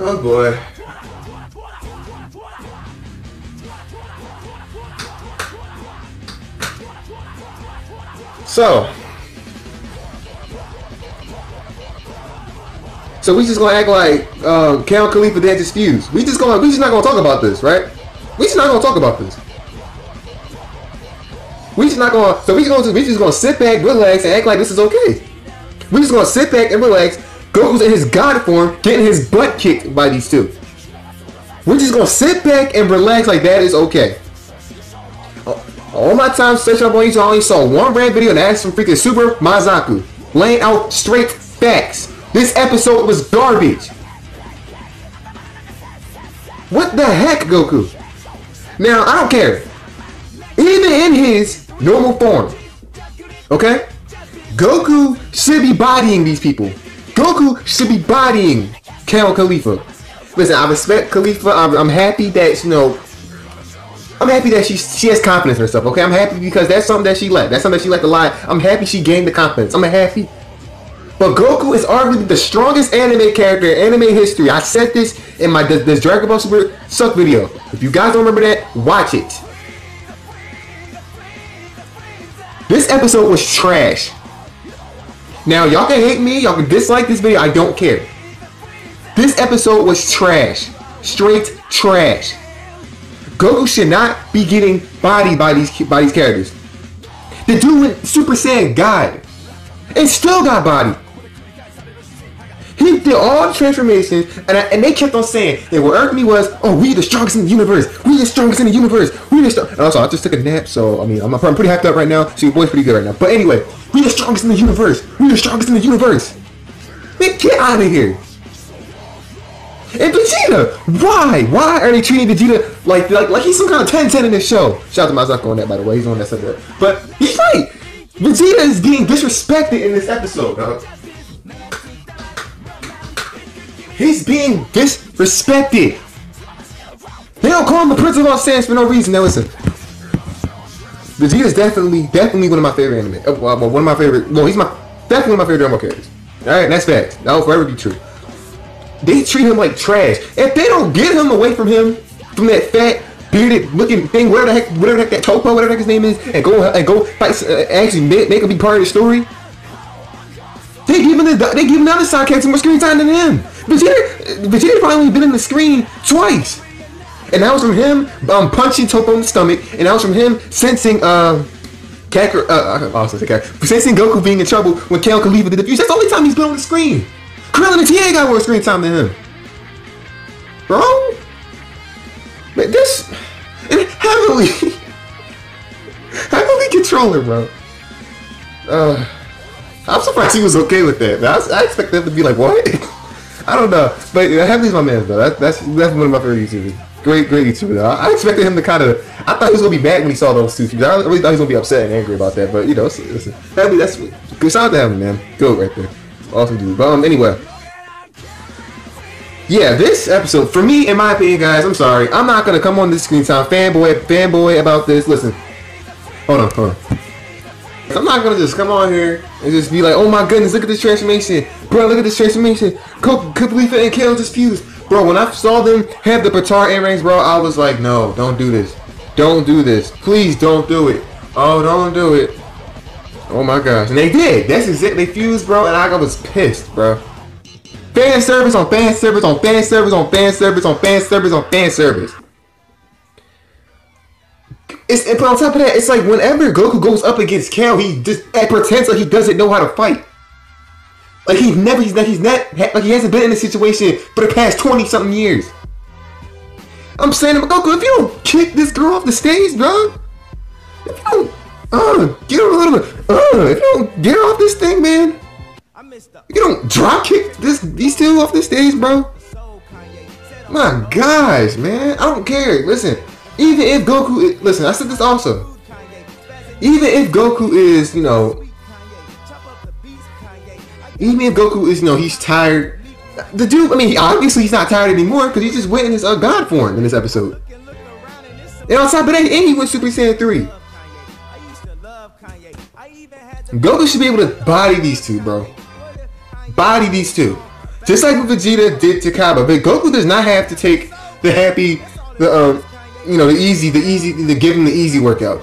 Oh boy. So we just gonna act like Count Khalifa dance his fuse. We just not gonna talk about this, right? We just gonna sit back, relax, and act like this is okay. We just gonna sit back and relax. Goku's in his God form, getting his butt kicked by these two. We're just gonna sit back and relax like that is okay. All my time searching up on YouTube, I only saw one rant video and asked from freaking Super Mazaku, laying out straight facts. This episode was garbage. What the heck, Goku? Now, I don't care. Even in his normal form, okay? Goku should be bodying these people. Goku should be bodying Kale Khalifa. Listen, I respect Khalifa. I'm happy that, you know, I'm happy that she has confidence in herself, okay? I'm happy because that's something that she lacked. That's something that she lacked a lot. I'm happy she gained the confidence. I'm happy. But Goku is arguably the strongest anime character in anime history. I said this in my this Dragon Ball Super Suck video. If you guys don't remember that, watch it. This episode was trash. Now, y'all can hate me. Y'all can dislike this video. I don't care. This episode was trash. Straight trash. Goku should not be getting bodied by these characters. The dude with Super Saiyan God and still got bodied. He did all the transformations, and they kept on saying that what irked me was, oh, we the strongest in the universe. We the strongest in the universe. We the strongest. And also, I just took a nap, so I mean, I'm pretty hyped up right now. So your boy's pretty good right now. But anyway, we the strongest in the universe. We the strongest in the universe. Man, get out of here. And Vegeta, why? Why are they treating Vegeta like he's some kind of 10-10 in this show? Shout out to Mazaku on that, by the way. He's on that subject. But he's right. Vegeta is being disrespected in this episode, dog. He's being disrespected. They don't call him the Prince of All Saiyans for no reason. Now listen, Vegeta is definitely one of my favorite anime. Well, one of my favorite. No, he's definitely one of my favorite Dragon Ball characters. All right, that's facts. That will forever be true. They treat him like trash. If they don't get him away from him, from that fat, bearded looking thing, whatever the heck that Toppo, whatever the heck his name is, and go fight, actually make him be part of the story. They give him the other side character more screen time than him. Vegeta finally been in the screen twice, and that was from him punching Toppo in the stomach, and that was from him sensing sensing Goku being in trouble when Kale Khalifa did the fuse. That's the only time he's been on the screen. Krillin and Tien got more screen time than him. Bro? Man, this... Heavily... Heavily controller, bro. I'm surprised he was okay with that. I expect them to be like, what? I don't know. But Heavily's my man, though. That's definitely one of my favorite YouTubers. Great YouTuber, though. I expected him to kind of... I thought he was going to be mad when he saw those two. I really thought he was going to be upset and angry about that. But, you know, listen. Heavily, that's... Shout out to Heavily, man. Go right there. Awesome dude. But anyway, yeah, this episode for me, in my opinion, guys, I'm sorry, I'm not gonna come on this screen time fanboy about this. Listen, hold on. I'm not gonna just come on here and just be like, oh my goodness, look at this transformation, bro, look at this transformation. Khalifa and Kale just fused, bro. When I saw them have the Potara earrings, bro, I was like, no, don't do this, please don't do it. Oh, don't do it. Oh my gosh, and they did. That's exactly, they fused, bro, and I was pissed, bro. Fan service on fan service on fan service on fan service on fan service on fan service. But on top of that, it's like whenever Goku goes up against Kale, he just pretends like he doesn't know how to fight. Like he's not, like he hasn't been in this situation for the past 20-something years. I'm saying to Goku, if you don't kick this girl off the stage, bro, if you don't get her a little bit. If you don't get her off this thing, man. You don't drop kick these two off this stage, bro. My gosh, man. I don't care. Listen, even if Goku is, listen, I said this also. Even if Goku is, you know, he's tired. The dude, I mean, obviously he's not tired anymore because he just went in his God form in this episode. And on top of that, and he went Super Saiyan 3. Goku should be able to body these two, bro. body these two. Just like what Vegeta did to Kaba. But Goku does not have to take the happy, the easy workout.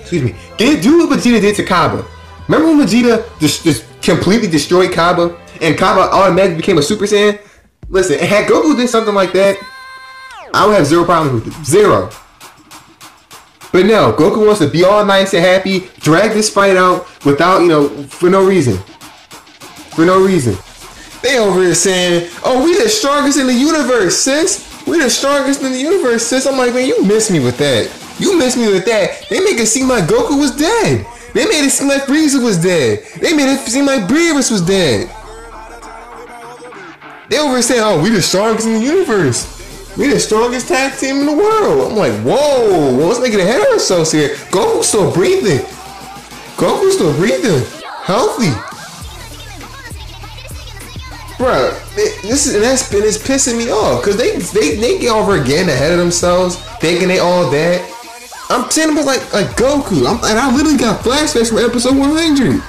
Excuse me. Do what Vegeta did to Kaba. Remember when Vegeta just completely destroyed Kaba? And Kaba automatically became a Super Saiyan? Listen, had Goku did something like that, I would have zero problems with it. Zero. But no, Goku wants to be all nice and happy, drag this fight out without, for no reason. For no reason. They over here saying, oh, we the strongest in the universe, sis. We the strongest in the universe, sis. I'm like, man, you missed me with that. You missed me with that. They make it seem like Goku was dead. They made it seem like Frieza was dead. They made it seem like Beerus was dead. They over saying, oh, we the strongest in the universe. We the strongest tag team in the world. I'm like, whoa, let's make it ahead of ourselves here. Goku's still breathing. Goku's still breathing. Healthy. Bruh, it's pissing me off. Because they get over again ahead of themselves, thinking they all that. I'm saying about like Goku. I literally got flashbacks from episode 100.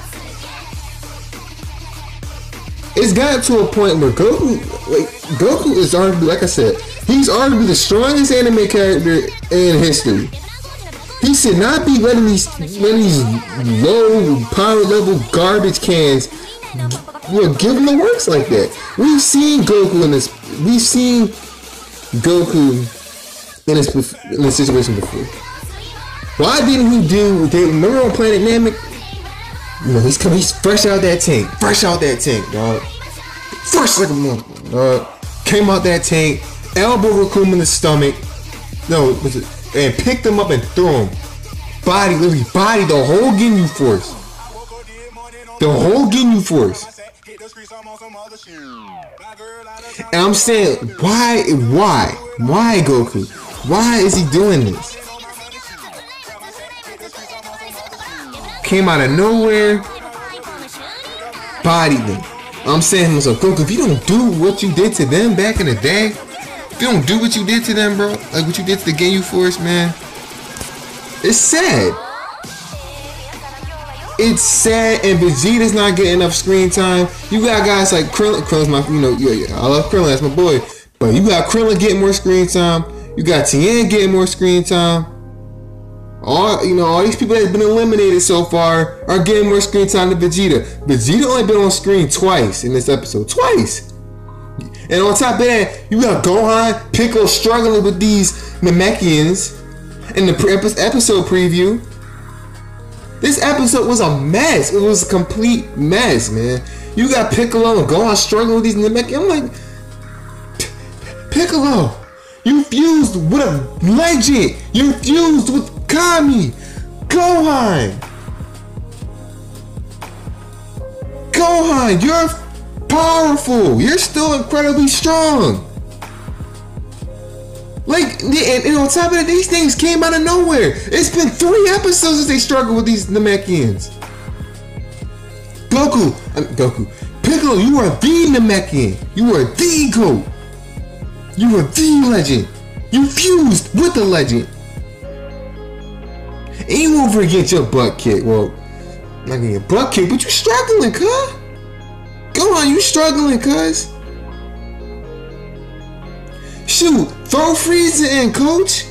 It's gotten to a point where Goku is arguably, like I said, he's arguably the strongest anime character in history. He should not be letting these low power level garbage cans give him the works like that. We've seen Goku in this situation before. Why didn't he do? Remember on Planet Namek? He's fresh out that tank. Fresh out that tank, dog. Fresh like a motherfucker, dog. Came out that tank, elbowed Recoome in the stomach. No, and picked him up and threw him. Literally bodied the whole Ginyu Force. The whole Ginyu Force. And I'm saying, why Goku? Why is he doing this? Came out of nowhere, bodied them. I'm saying to myself, Goku, if you don't do what you did to them back in the day, if you don't do what you did to them, bro, like what you did to the Ginyu Force, man, it's sad. It's sad, and Vegeta's not getting enough screen time. You got guys like Krillin. Krillin's my, I love Krillin, that's my boy. But you got Krillin getting more screen time. You got Tien getting more screen time. All these people that have been eliminated so far are getting more screen time than Vegeta. Vegeta only been on screen twice in this episode. Twice! And on top of that, you got Gohan, Piccolo struggling with these Namekians in the episode preview. This episode was a mess. It was a complete mess, man. You got Piccolo and Gohan struggling with these Namekians. I'm like, Piccolo, you fused with a legend. You fused with Kami, Gohan, you're powerful. You're still incredibly strong. Like, and on top of that, these things came out of nowhere. It's been 3 episodes since they struggled with these Namekians. Piccolo, you are the Namekian. You are the GOAT. You are the legend. You fused with the legend. And you over and get your butt kicked. Well, not getting your butt kicked, but you struggling, cuz. Go on, you struggling, cuz. Shoot, throw Frieza in, coach.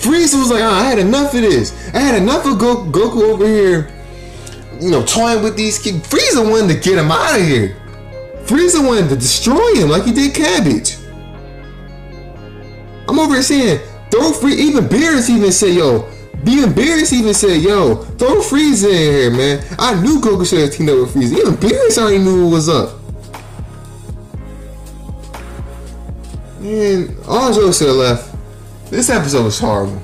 Frieza was like, I had enough of this. I had enough of Goku over here, toying with these kids. Frieza wanted to get him out of here. Frieza wanted to destroy him like he did Cabbage. I'm over here saying, Even Beerus even said, yo, throw Frieza in here, man. I knew Goku should have teamed up with Frieza. Even Beerus already knew what was up. And all jokes to the left, this episode was horrible.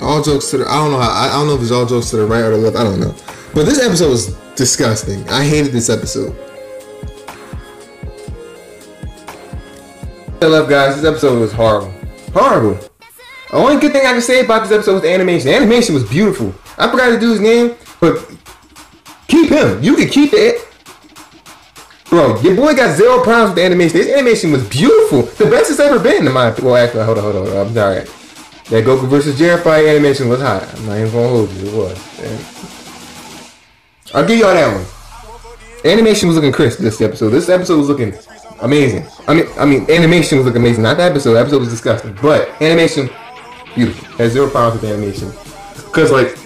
All jokes to the, I don't know if it's all jokes to the right or the left, I don't know. But this episode was disgusting. I hated this episode. I love guys, this episode was horrible. Horrible. The only good thing I can say about this episode was the animation. The animation was beautiful. I forgot to do his name, but keep him. You can keep it. Bro, your boy got 0 problems with the animation. This animation was beautiful. The best it's ever been in my opinion. Well, actually, hold on. I'm sorry. That Goku vs. Jiren fight animation was hot. I'm not even gonna hold you, it was. Damn. I'll give y'all that one. Animation was looking crisp this episode. This episode was looking amazing. I mean, animation was looking amazing. Not that episode. That episode was disgusting. But animation, beautiful. Has zero problems with animation. Cause like,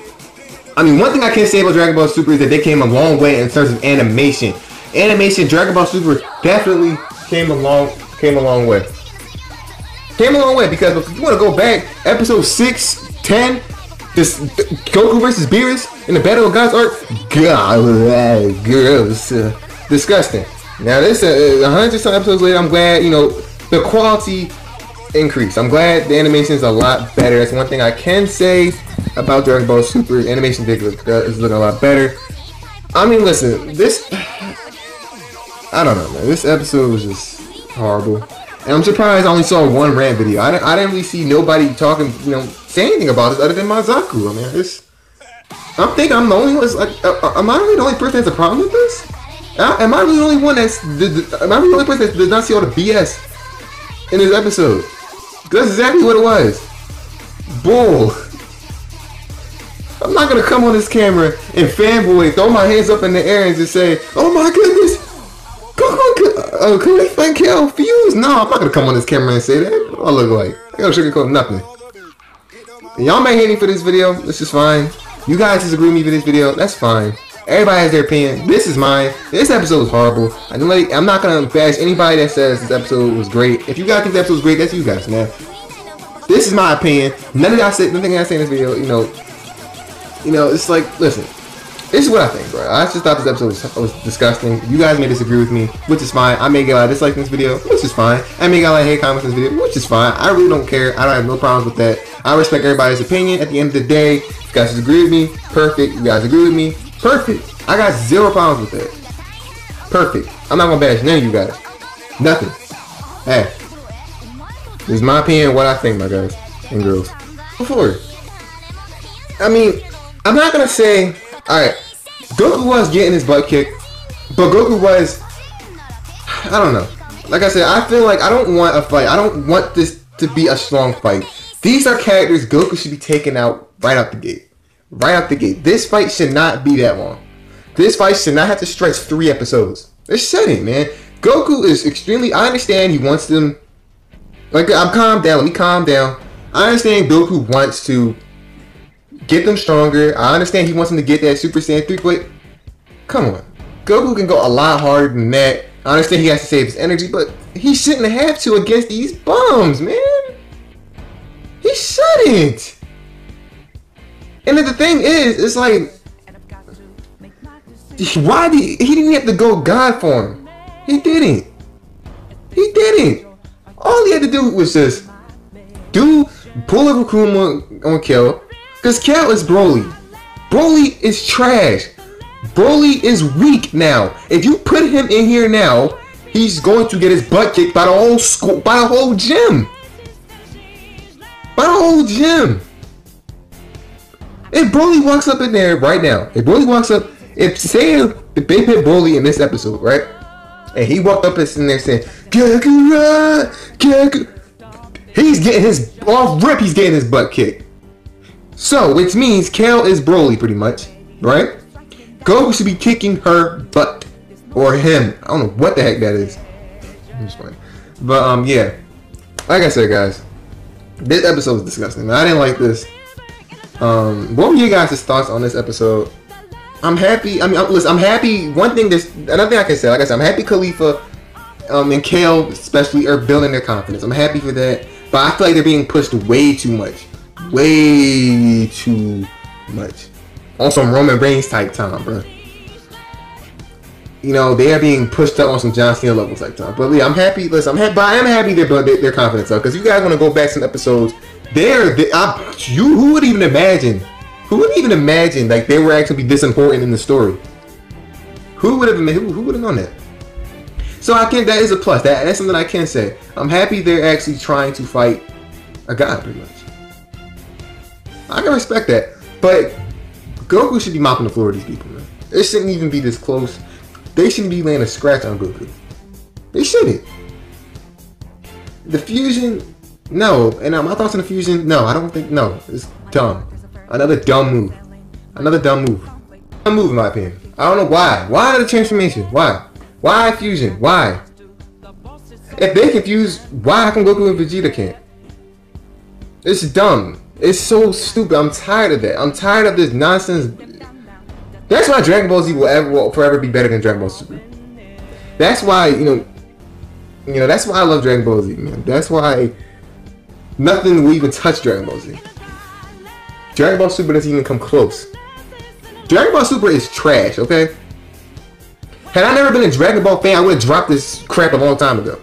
I mean, one thing I can say about Dragon Ball Super is that they came a long way in terms of animation. Animation, Dragon Ball Super definitely came a long way. Came a long way because if you want to go back, episode 6, 10, this Goku versus Beerus in the Battle of Gods arc, God, girls, disgusting. Now this 100-some episodes later, I'm glad the quality increased. I'm glad the animation is a lot better. That's one thing I can say about Dragon Ball Super. Animation is looking a lot better. I mean, listen, this. I don't know, man. This episode was just horrible. And I'm surprised I only saw one rant video. I didn't really see nobody talking, say anything about this other than Mazaku. I mean, I'm thinking I'm the only one that's like, am I really the only person that has a problem with this? Am I really the only one that does not see all the BS in this episode? Because that's exactly what it was. Bull. I'm not going to come on this camera and fanboy, throw my hands up in the air and just say, oh my goodness. Can we Kale fuse? No, I'm not gonna come on this camera and say that. What do I look like? I don't sugarcoat nothing. Y'all may hate me for this video. This is fine. You guys disagree with me for this video. That's fine. Everybody has their opinion. This is mine. This episode was horrible. I'm not gonna bash anybody that says this episode was great. If you guys think the episode was great, that's you guys, man. This is my opinion. Nothing I say in this video, it's like, listen. This is what I think, bro. I just thought this episode was disgusting. You guys may disagree with me, which is fine. I may get a lot of dislikes in this video, which is fine. I may get a lot of hate comments in this video, which is fine. I really don't care. I don't have no problems with that. I respect everybody's opinion. At the end of the day, if you guys disagree with me, perfect. You guys agree with me, perfect. I got zero problems with that. Perfect. I'm not gonna bash none of you guys. Nothing. Hey. This is my opinion, what I think, my guys and girls. Go forward. I mean, I'm not gonna say. Alright, Goku was getting his butt kicked, but Goku was, I don't know. Like I said, I feel like I don't want a fight. I don't want this to be a strong fight. These are characters Goku should be taken out right out the gate. Right out the gate. This fight should not be that long. This fight should not have to stretch 3 episodes. It shouldn't, man. Goku is extremely, I understand he wants them, like, I'm calm down, let me calm down. I understand Goku wants to get them stronger. I understand he wants them to get that Super Saiyan 3, but come on. Goku can go a lot harder than that. I understand he has to save his energy, but he shouldn't have to against these bums, man. He shouldn't. And then the thing is, it's like, why did he didn't have to go God form? He didn't. He didn't. All he had to do was just pull a Recoome on Kale. Because Kale is Broly. Broly is trash. Broly is weak now. If you put him in here now, he's going to get his butt kicked by the whole school, by the whole gym. By the whole gym. If Broly walks up in there right now, if they put Broly in this episode, right? And he walked up in there saying, Kakura, Kakura. He's getting his, off rip, he's getting his butt kicked. So, which means Kale is Broly, pretty much, right? Goku should be kicking her butt, or him. I don't know what the heck that is. It's funny. But, yeah. Like I said, guys, this episode was disgusting, man. I didn't like this. What were you guys' thoughts on this episode? I'm happy. I mean, listen, I'm happy. Another thing I can say, like I said, I'm happy Khalifa and Kale, especially, are building their confidence. I'm happy for that. But I feel like they're being pushed way too much. Way too much. On some Roman Reigns type time, bro. They are being pushed up on some John Cena levels type time. But yeah, I'm happy. Listen, I am happy they're building their confidence up. Because you guys want to go back some episodes. Who would even imagine? Who would even imagine like they were actually this important in the story? Who would have known that? So I think that is a plus. That's something I can say. I'm happy they're actually trying to fight a god, pretty much. I can respect that, but Goku should be mopping the floor with these people, man. It shouldn't even be this close. They shouldn't be laying a scratch on Goku. They shouldn't. The fusion No, and my thoughts on the fusion, no, I don't think, no, it's dumb. Another dumb move in my opinion. I don't know why. Why the transformation? Why? Why fusion? Why? If they confused, why can Goku and Vegeta can't? It's dumb. It's so stupid. I'm tired of that. I'm tired of this nonsense. That's why Dragon Ball Z will forever be better than Dragon Ball Super. That's why, you know, that's why I love Dragon Ball Z, man. That's why nothing will even touch Dragon Ball Z. Dragon Ball Super doesn't even come close. Dragon Ball Super is trash, okay? Had I never been a Dragon Ball fan, I would have dropped this crap a long time ago.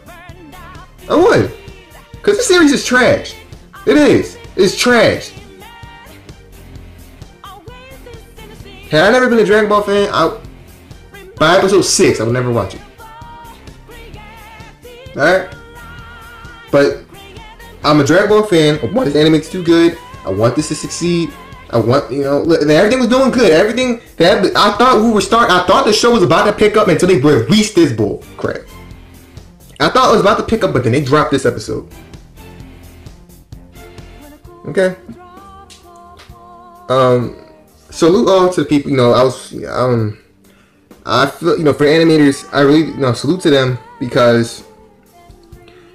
I would. Because this series is trash. It is. It's trash. Had I never been a Dragon Ball fan, by episode 6, I would never watch it. Alright? But I'm a Dragon Ball fan. I want this anime to do good. I want this to succeed. I want, you know, look, everything was doing good. Everything that I thought the show was about to pick up until they released this bull crap. I thought it was about to pick up, but then they dropped this episode. Okay. Salute all to the people. You know, I feel, you know, for animators, I really, you know, salute to them because,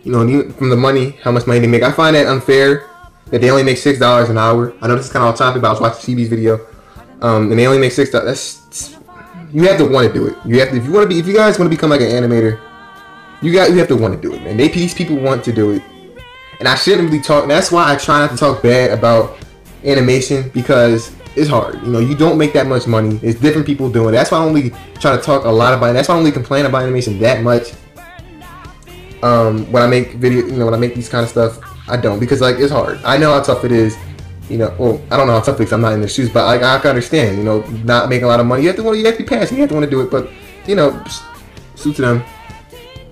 you know, from the money, how much money they make. I find that unfair that they only make $6 an hour. I know this is kind of off topic, but I was watching CB's video, and they only make $6. That's, you have to want to do it. You have to, if you guys want to become like an animator, you have to want to do it, man. These people want to do it, and I shouldn't really talk. That's why I try not to talk bad about animation because it's hard. You know, you don't make that much money. It's different people doing it. That's why I only try to talk a lot about it. That's why I only complain about animation that much. When I make video, you know, when I make these kind of stuff, I don't, because like it's hard. I know how tough it is, you know. Well, I don't know how tough it is. I'm not in their shoes, but like I can understand, you know, not making a lot of money. You have to be passionate. You have to want to do it, but you know, suit to them.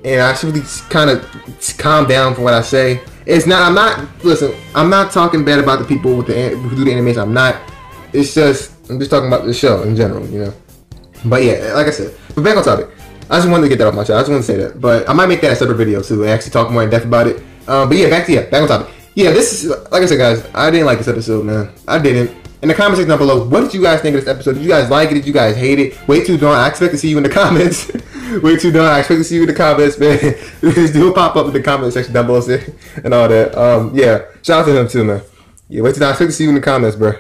And I should really kind of calm down for what I say. It's not. I'm not. Listen, I'm not talking bad about the people with the who do the animation. I'm not. It's just I'm just talking about the show in general, you know. But yeah, like I said, but back on topic. I just wanted to get that off my chest. I just want to say that, but I might make that a separate video too and actually talk more in depth about it. But yeah, back on topic. Yeah, this is like I said, guys. I didn't like this episode, man. I didn't. In the comment section down below, what did you guys think of this episode? Did you guys like it? Did you guys hate it? Way too darn. I expect to see you in the comments. Way too darn. I expect to see you in the comments, man. Just do a pop up in the comment section down below and all that. Yeah, shout out to them too, man. Yeah, way too darn. I expect to see you in the comments, bro.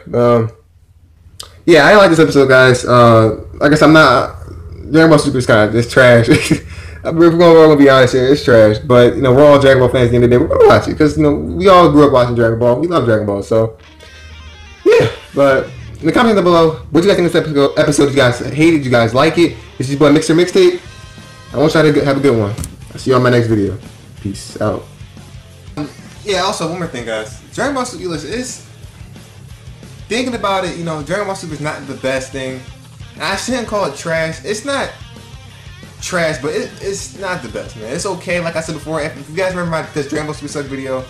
Yeah, I didn't like this episode, guys. I guess I'm not. Dragon Ball Super is kind of just trash. We're going to be honest here, it's trash. But, you know, we're all Dragon Ball fans at the end of the day. We're going to watch it because, you know, we all grew up watching Dragon Ball. We love Dragon Ball, so, yeah. But, in the comments down below, what do you guys think of this episode? Did you guys hate it? Did you guys like it? This is your boy Mixer Mixtape. I want y'all to have a good one. I'll see you on my next video. Peace out. Yeah, also, one more thing, guys. Dragon Ball Super, listen, it's... Thinking about it, you know, Dragon Ball Super is not the best thing. I shouldn't call it trash. It's not trash, but it's not the best, man. It's okay, like I said before. If you guys remember this Dragon Ball Super Suck video,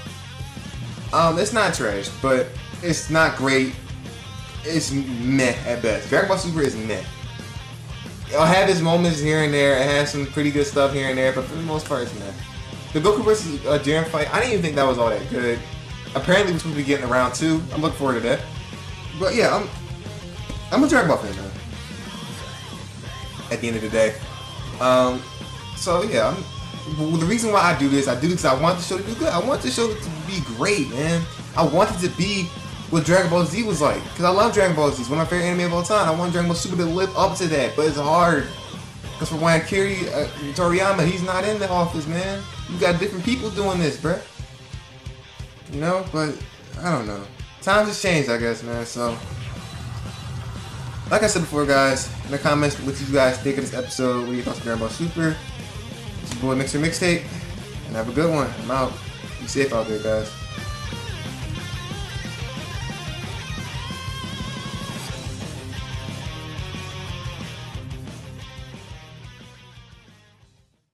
it's not trash, but it's not great. It's meh at best. Dragon Ball Super is meh. It'll have its moments here and there. It has some pretty good stuff here and there, but for the most part, it's meh. The Goku vs. Jiren fight, I didn't even think that was all that good. Apparently, we're supposed to be getting around 2. I'm looking forward to that. But yeah, I'm a Dragon Ball fan, man. At the end of the day, so yeah, the reason why I do this, I do because I want the show to do good. I want the show to be great, man. I want it to be what Dragon Ball Z was like, because I love Dragon Ball Z. It's one of my favorite anime of all time. I want Dragon Ball Super to live up to that, but it's hard because for one, Akira Toriyama, he's not in the office, man. You got different people doing this, bruh. You know, but I don't know. Times have changed, I guess, man. So. Like I said before, guys, in the comments, what you guys think of this episode? What are your thoughts on Dragon Ball Super? It's your boy Mixer Mixtape, and have a good one. I'm out. Be safe out there, guys.